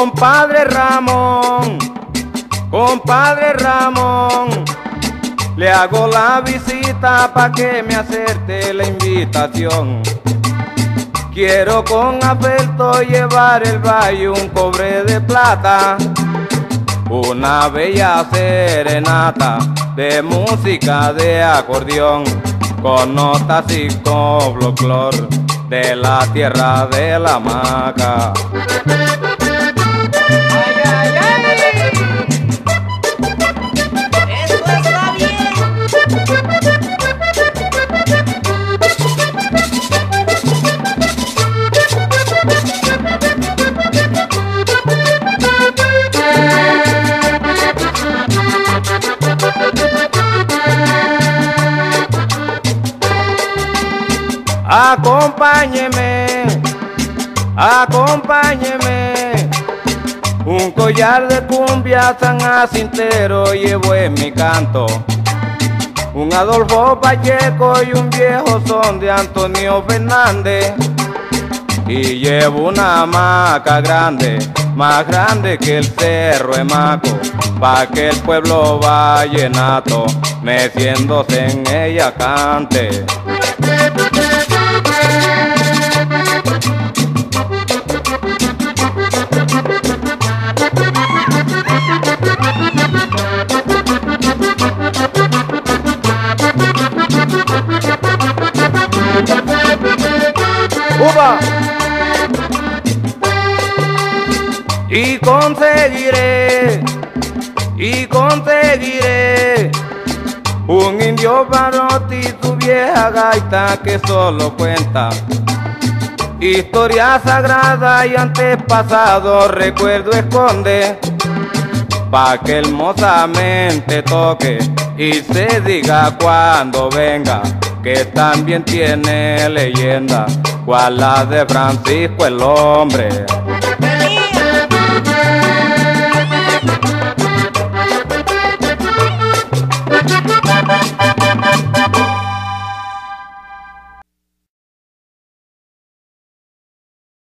Compadre Ramón, compadre Ramón, le hago la visita pa' que me acepte la invitación. Quiero con afecto llevar el valle un cobre de plata, una bella serenata de música de acordeón, con notas y con folclor de la tierra de la Maca. Acompáñeme, acompáñeme, un collar de cumbia sanjacintero llevo en mi canto, un Adolfo Pacheco y un viejo son de Antonio Fernández, y llevo una hamaca grande, más grande que el cerro Emaco, pa' que el pueblo vallenato, meciéndose en ella cante. Y conseguiré un indio barote y tu vieja gaita que solo cuenta historia sagrada y antepasado recuerdo esconde, pa' que hermosamente toque y se diga cuando venga que también tiene leyenda, cual la de Francisco el Hombre.